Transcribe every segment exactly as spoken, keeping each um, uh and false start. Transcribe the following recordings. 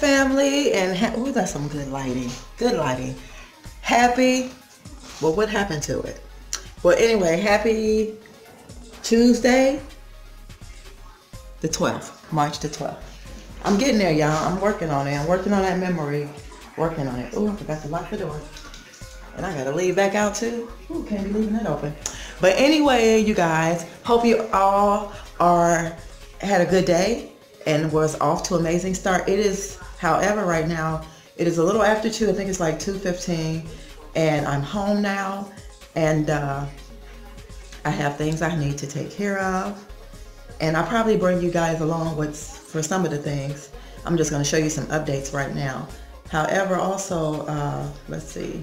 family, and ha ooh, that's some good lighting. Good lighting. Happy. Well, what happened to it? Well, anyway, happy Tuesday, the twelfth, March the twelfth. I'm getting there, y'all. I'm working on it. I'm working on that memory. Working on it. Ooh, I forgot to lock the door. And I gotta leave back out too. Ooh, can't be leaving that open. But anyway, you guys, hope you all are had a good day and was off to an amazing start. It is, however, right now, it is a little after two. I think it's like two fifteen, and I'm home now, and uh, I have things I need to take care of. And I'll probably bring you guys along with for some of the things. I'm just gonna show you some updates right now. However, also, uh, let's see.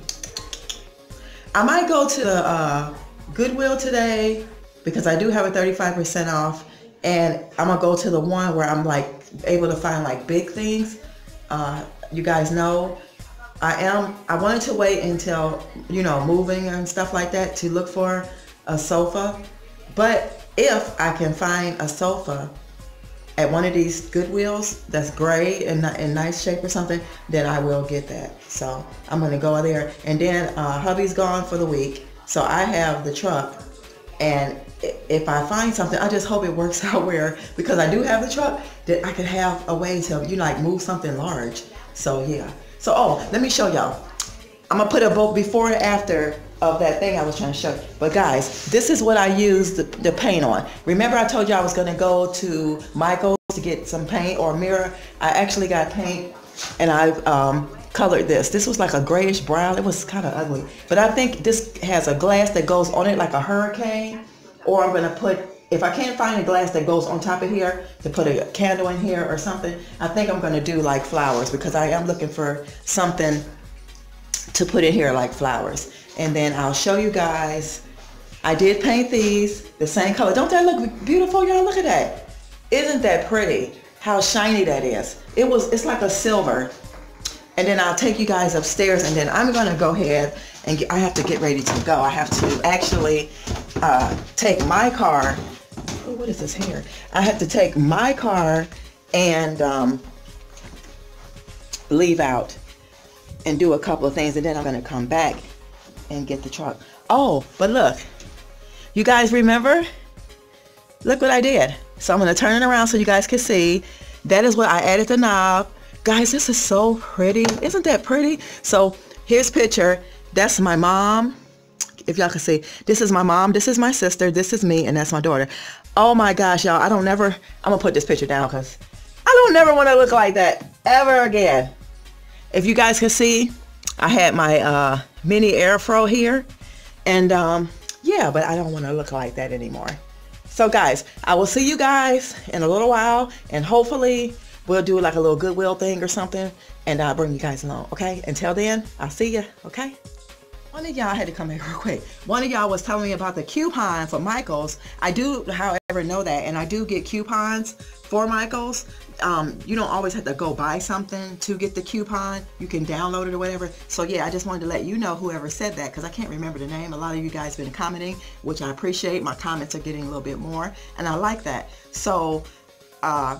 I might go to the uh, Goodwill today because I do have a thirty-five percent off, and I'm gonna go to the one where I'm like able to find like big things. Uh, you guys know, I am, I wanted to wait until, you know, moving and stuff like that to look for a sofa. But if I can find a sofa at one of these Goodwills that's gray and in nice shape or something, then I will get that. So I'm gonna go there. And then uh, hubby's gone for the week, so I have the truck. And if I find something, I just hope it works out where, because I do have the truck, that I could have a way to, you know, like move something large. So yeah. So oh, let me show y'all. I'm gonna put a both before and after of that thing I was trying to show you. But guys, this is what I used the, the paint on. Remember I told you I was gonna go to Michael's to get some paint or a mirror. I actually got paint, and I um, colored this. This was like a grayish brown. It was kind of ugly, but I think this has a glass that goes on it like a hurricane. Or I'm gonna put, if I can't find a glass that goes on top of here, to put a candle in here or something. I think I'm gonna do like flowers, because I am looking for something to put in here like flowers. And then I'll show you guys, I did paint these the same color. Don't that look beautiful, y'all? Look at that. Isn't that pretty? How shiny that is. It was, it's like a silver. And then I'll take you guys upstairs, and then I'm gonna go ahead and get, I have to get ready to go. I have to actually uh, take my car, oh, what is this here? I have to take my car and um, leave out and do a couple of things, and then I'm gonna come back and get the truck. Oh, but look, you guys remember? Look what I did. So I'm gonna turn it around so you guys can see. That is what I added the knob. Guys, this is so pretty. Isn't that pretty? So here's picture. That's my mom. If y'all can see, this is my mom, this is my sister, this is me, and that's my daughter. Oh my gosh, y'all, I don't never, I'm gonna put this picture down because I don't never wanna look like that ever again. If you guys can see, I had my uh, mini afro here, and um, yeah, but I don't want to look like that anymore. So guys, I will see you guys in a little while, and hopefully we'll do like a little Goodwill thing or something, and I'll bring you guys along, okay? Until then, I'll see ya, okay? One of y'all had to come in real quick. One of y'all was telling me about the coupon for Michael's. I do, however, know that, and I do get coupons for Michael's. Um, you don't always have to go buy something to get the coupon. You can download it or whatever. So yeah, I just wanted to let you know, whoever said that, because I can't remember the name. A lot of you guys have been commenting, which I appreciate. My comments are getting a little bit more, and I like that. So uh,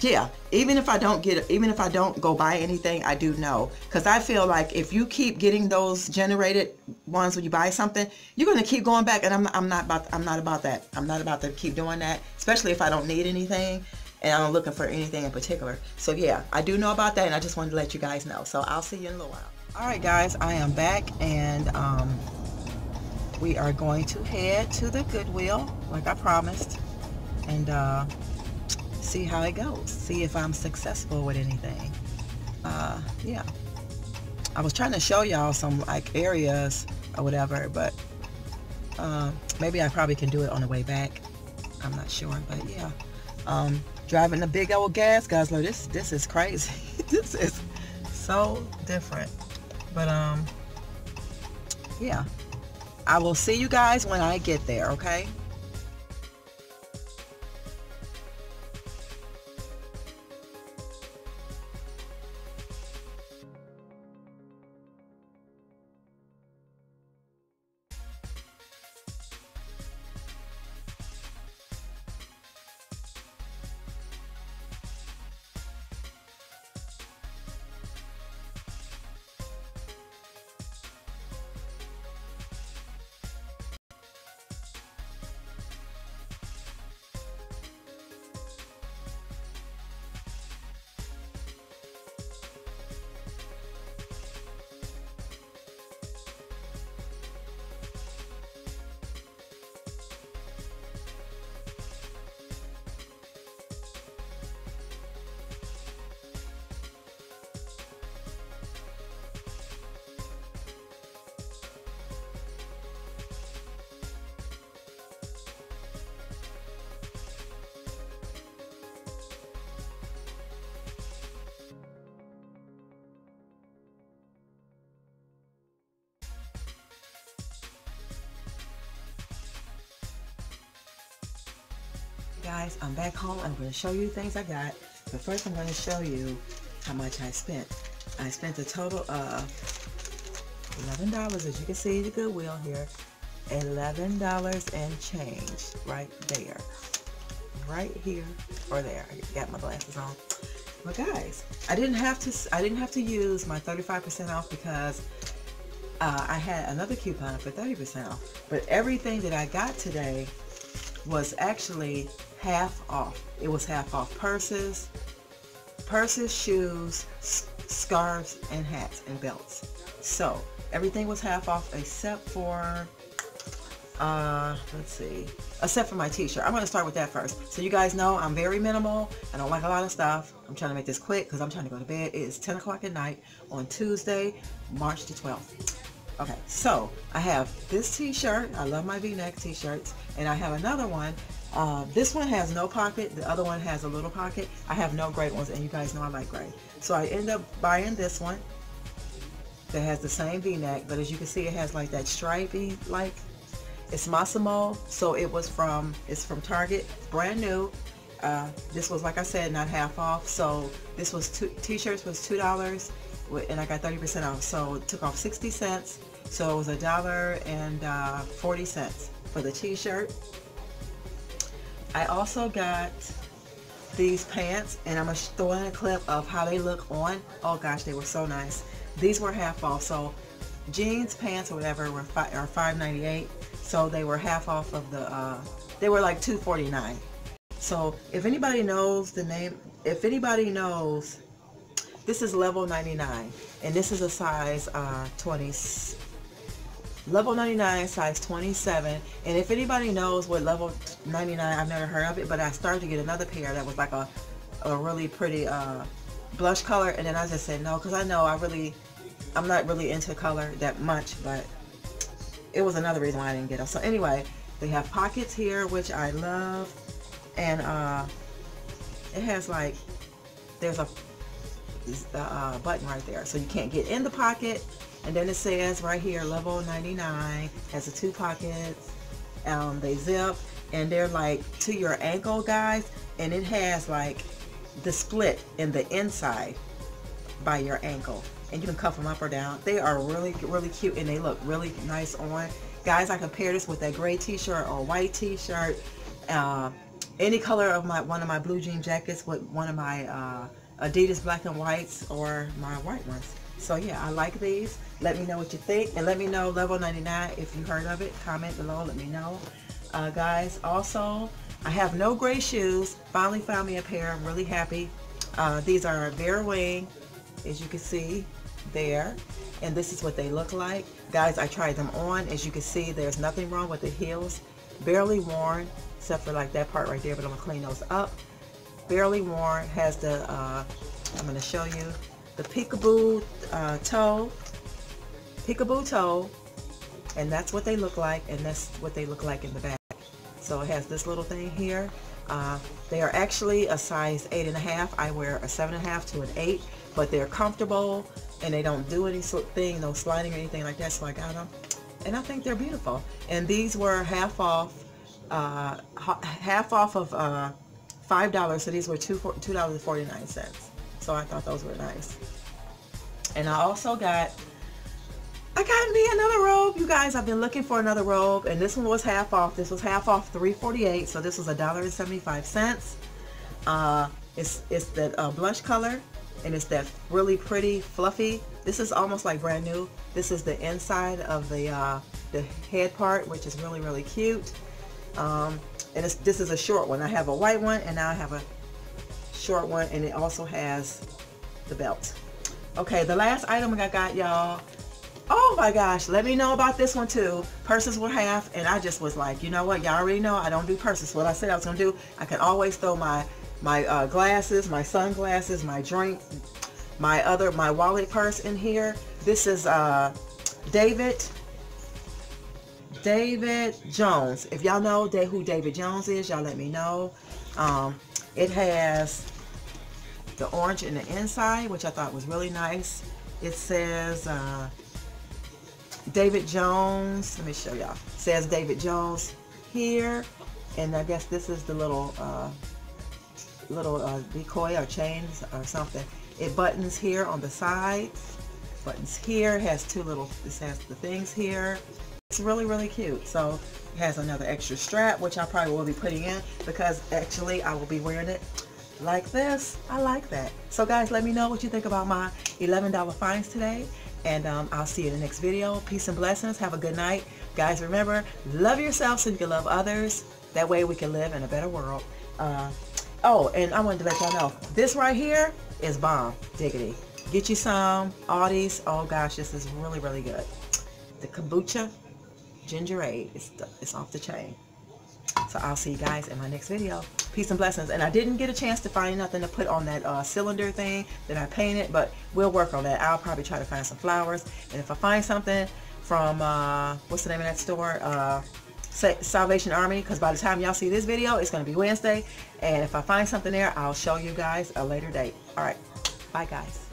yeah, even if I don't get, even if I don't go buy anything, I do know, because I feel like if you keep getting those generated ones when you buy something, you're going to keep going back, and I'm, I'm not about, I'm not about that. I'm not about to keep doing that, especially if I don't need anything. And I'm looking for anything in particular. So yeah, I do know about that, and I just wanted to let you guys know. So I'll see you in a little while. All right, guys, I am back, and um, we are going to head to the Goodwill, like I promised, and uh, see how it goes. See if I'm successful with anything. Uh, yeah, I was trying to show y'all some like areas or whatever, but uh, maybe I probably can do it on the way back. I'm not sure, but yeah. Um, driving the big old gas guzzler. This this is crazy. This is so different. But um, yeah, I will see you guys when I get there. Okay. guys, I'm back home. I'm going to show you things I got, but first I'm going to show you how much I spent. I spent a total of eleven dollars, as you can see the Goodwill here, eleven dollars and change right there, right here or there. I got my glasses on. But guys, I didn't have to. I didn't have to use my thirty-five percent off because uh, I had another coupon for thirty percent off. But everything that I got today was actually half off. It was half off purses, purses, shoes, scarves, and hats and belts. So everything was half off except for uh, let's see, except for my t-shirt. I'm going to start with that first. So you guys know I'm very minimal. I don't like a lot of stuff. I'm trying to make this quick because I'm trying to go to bed. It is ten o'clock at night on Tuesday, March the twelfth. Okay, so I have this t-shirt. I love my v-neck t-shirts. And I have another one. Uh, this one has no pocket. The other one has a little pocket. I have no gray ones, and you guys know I like gray. So I end up buying this one that has the same v-neck, but as you can see, it has like that stripey like. It's Massimo, so it was from, it's from Target, brand new. Uh, this was, like I said, not half off, so this was, two, t-shirts was two dollars, and I got thirty percent off, so it took off sixty cents, so it was a dollar and uh, forty cents for the t-shirt. I also got these pants, and I'm going to throw in a clip of how they look on. Oh gosh, they were so nice. These were half off, so jeans, pants, or whatever were five ninety-eight. So they were half off of the, uh, they were like two forty-nine. So if anybody knows the name, if anybody knows, this is Level ninety-nine. And this is a size uh, twenty, Level ninety-nine, size twenty-seven. And if anybody knows what Level ninety-nine, I've never heard of it, but I started to get another pair that was like a, a really pretty uh, blush color. And then I just said no, because I know I really, I'm not really into color that much, but it was another reason why I didn't get them. So anyway, they have pockets here, which I love, and uh, it has like, there's a uh, button right there, so you can't get in the pocket. And then it says right here, Level ninety-nine, has the two pockets. Um, they zip, and they're like to your ankle, guys, and it has like the split in the inside by your ankle. And you can cuff them up or down. They are really, really cute, and they look really nice on. Guys, I compare this with a gray t-shirt or a white t-shirt, uh, any color of my one of my blue jean jackets with one of my uh, Adidas black and whites or my white ones. So yeah, I like these. Let me know what you think, and let me know Level ninety-nine if you heard of it. Comment below, let me know. Uh, guys, also, I have no gray shoes. Finally found me a pair. I'm really happy. Uh, these are Bare Wing, as you can see there, and this is what they look like, guys. I tried them on. As you can see, there's nothing wrong with the heels, barely worn except for like that part right there, but I'm gonna clean those up. Barely worn, has the uh, I'm gonna show you the peekaboo uh, toe, peekaboo toe, and that's what they look like, and that's what they look like in the back. So it has this little thing here. Uh, they are actually a size eight and a half. I wear a seven and a half to an eight, but they're comfortable and they don't do any sort of thing, no sliding or anything like that. So I got them, and I think they're beautiful. And these were half off, uh, half off of uh, five dollars. So these were two two dollars and forty nine cents. So I thought those were nice. And I also got, I got me another robe, you guys. I've been looking for another robe, and this one was half off. This was half off three forty-eight, so this was a dollar and seventy-five cents. Uh, it's it's the uh, blush color, and it's that really pretty fluffy. This is almost like brand new. This is the inside of the uh, the head part, which is really really cute. Um, and it's, this is a short one. I have a white one, and now I have a short one, and it also has the belt. Okay, the last item I got, y'all. Oh my gosh, let me know about this one too. Purses were half, and I just was like, you know what, y'all already know I don't do purses. What I said I was gonna do, I can always throw my my uh, glasses, my sunglasses, my drink, my other my wallet purse in here. This is uh, David David Jones. If y'all know who David Jones is, y'all let me know. Um, it has the orange in the inside, which I thought was really nice. It says. Uh, David Jones, let me show y'all, says David Jones here, And I guess this is the little uh, little uh, decoy or chains or something. It buttons here on the sides, buttons here, has two little, this has the things here. It's really, really cute. So it has another extra strap, which I probably will be putting in because actually I will be wearing it like this. I like that. So guys, let me know what you think about my eleven dollar finds today. And um, I'll see you in the next video. Peace and blessings. Have a good night. Guys, remember, love yourself so you can love others. That way we can live in a better world. Uh, oh, and I wanted to let y'all know, this right here is bomb diggity. Get you some Audi's. Oh gosh, this is really, really good. The kombucha gingerade. It's, it's off the chain. So I'll see you guys in my next video. Peace and blessings. And I didn't get a chance to find nothing to put on that uh, cylinder thing that I painted, but we'll work on that. I'll probably try to find some flowers. And if I find something from, uh, what's the name of that store? Uh, Salvation Army, because by the time y'all see this video, it's going to be Wednesday. And if I find something there, I'll show you guys a later date. All right. Bye, guys.